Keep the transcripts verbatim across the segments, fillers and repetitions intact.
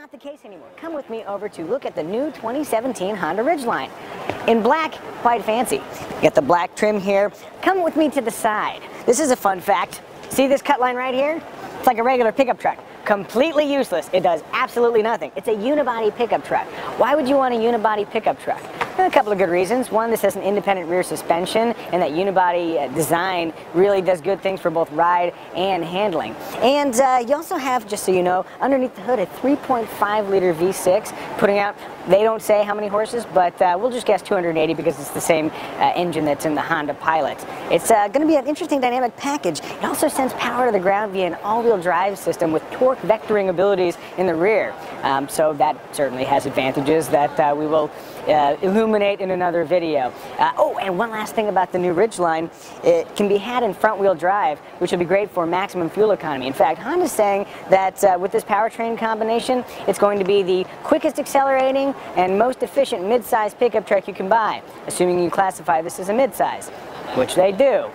not the case anymore. Come with me over to look at the new twenty seventeen Honda Ridgeline. In black, quite fancy. You got the black trim here. Come with me to the side. This is a fun fact. See this cut line right here? It's like a regular pickup truck. Completely useless. It does absolutely nothing. It's a unibody pickup truck. Why would you want a unibody pickup truck? A couple of good reasons. One, this has an independent rear suspension, and that unibody design really does good things for both ride and handling. And uh, you also have, just so you know, underneath the hood a three point five liter V six, putting out, they don't say how many horses, but uh, we'll just guess two hundred eighty because it's the same uh, engine that's in the Honda Pilot. It's uh, going to be an interesting dynamic package. It also sends power to the ground via an all-wheel drive system with torque vectoring abilities in the rear. Um, so that certainly has advantages that uh, we will uh, illuminate in another video. Uh, oh, and one last thing about the new Ridgeline, it can be had in front-wheel drive, which will be great for maximum fuel economy. In fact, Honda's saying that uh, with this powertrain combination, it's going to be the quickest accelerating and most efficient mid-size pickup truck you can buy, assuming you classify this as a mid-size, which they do.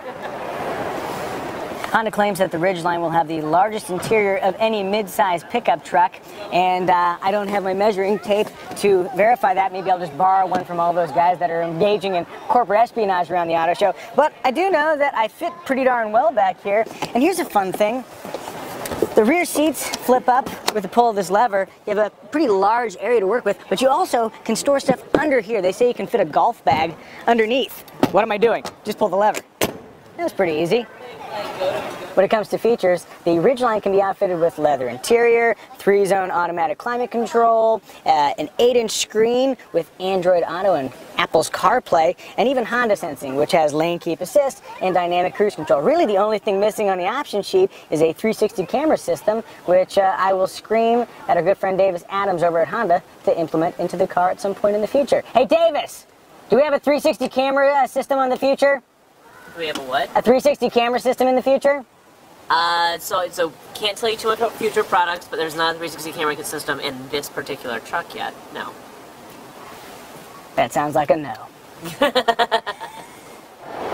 Honda claims that the Ridgeline will have the largest interior of any mid-size pickup truck, and uh, I don't have my measuring tape to verify that. Maybe I'll just borrow one from all those guys that are engaging in corporate espionage around the auto show. But I do know that I fit pretty darn well back here, and here's a fun thing. The rear seats flip up with the pull of this lever. You have a pretty large area to work with, but you also can store stuff under here. They say you can fit a golf bag underneath. What am I doing? Just pull the lever. That was pretty easy. When it comes to features, the Ridgeline can be outfitted with leather interior, three zone automatic climate control, uh, an eight inch screen with Android Auto and Apple's CarPlay, and even Honda Sensing, which has Lane Keep Assist and Dynamic Cruise Control. Really, the only thing missing on the option sheet is a three sixty camera system, which uh, I will scream at our good friend Davis Adams over at Honda to implement into the car at some point in the future. Hey, Davis, do we have a three sixty camera uh, system on the future? Do we have a what? A three sixty camera system in the future? Uh, so, so can't tell you too much about future products, but there's not a three sixty camera system in this particular truck yet, no. That sounds like a no.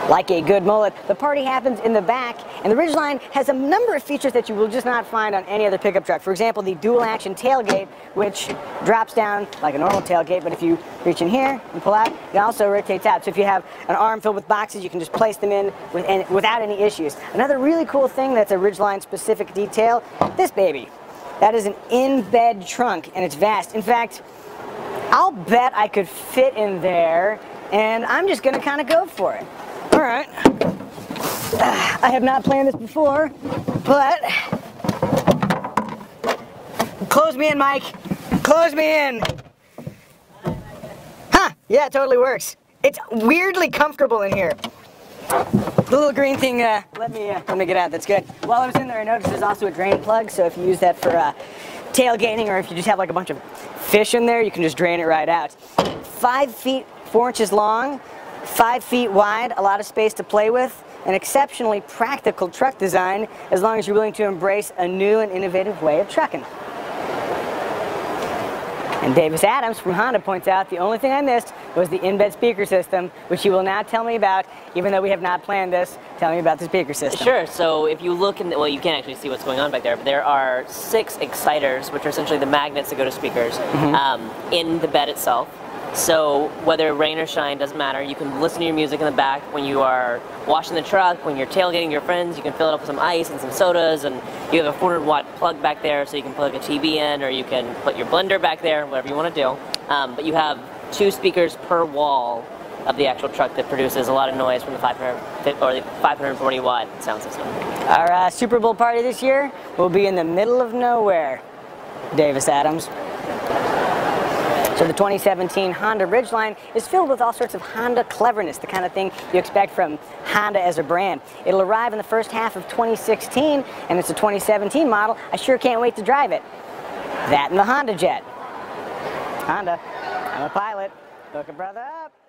Like a good mullet, the party happens in the back, and the Ridgeline has a number of features that you will just not find on any other pickup truck. For example, the dual-action tailgate, which drops down like a normal tailgate, but if you reach in here and pull out, it also rotates out. So if you have an arm filled with boxes, you can just place them in with, and without any issues. Another really cool thing that's a Ridgeline-specific detail, this baby. That is an in-bed trunk, and it's vast. In fact, I'll bet I could fit in there, and I'm just going to kind of go for it. All right, uh, I have not planned this before, but close me in, Mike. Close me in. Huh, yeah, it totally works. It's weirdly comfortable in here. The little green thing, uh, let me uh, let me get out, that's good. While I was in there, I noticed there's also a drain plug, so if you use that for uh, tailgating or if you just have like a bunch of fish in there, you can just drain it right out. Five feet, four inches long. Five feet wide, a lot of space to play with, an exceptionally practical truck design as long as you're willing to embrace a new and innovative way of trucking. And Davis Adams from Honda points out the only thing I missed was the in-bed speaker system, which you will now tell me about, even though we have not planned this. Tell me about the speaker system. Sure, so if you look in the, well, you can't actually see what's going on back there, but there are six exciters, which are essentially the magnets that go to speakers, mm-hmm. um, in the bed itself. So whether rain or shine, doesn't matter, you can listen to your music in the back when you are washing the truck, when you're tailgating your friends, you can fill it up with some ice and some sodas, and you have a four hundred watt plug back there so you can plug a T V in, or you can put your blender back there, whatever you want to do. Um, but you have two speakers per wall of the actual truck that produces a lot of noise from the five hundred or the five forty watt sound system. Our uh, Super Bowl party this year will be in the middle of nowhere, Davis Adams. So the twenty seventeen Honda Ridgeline is filled with all sorts of Honda cleverness, the kind of thing you expect from Honda as a brand. It'll arrive in the first half of twenty sixteen, and it's a twenty seventeen model. I sure can't wait to drive it. That and the Honda Jet. Honda, I'm a pilot. Hook a brother up.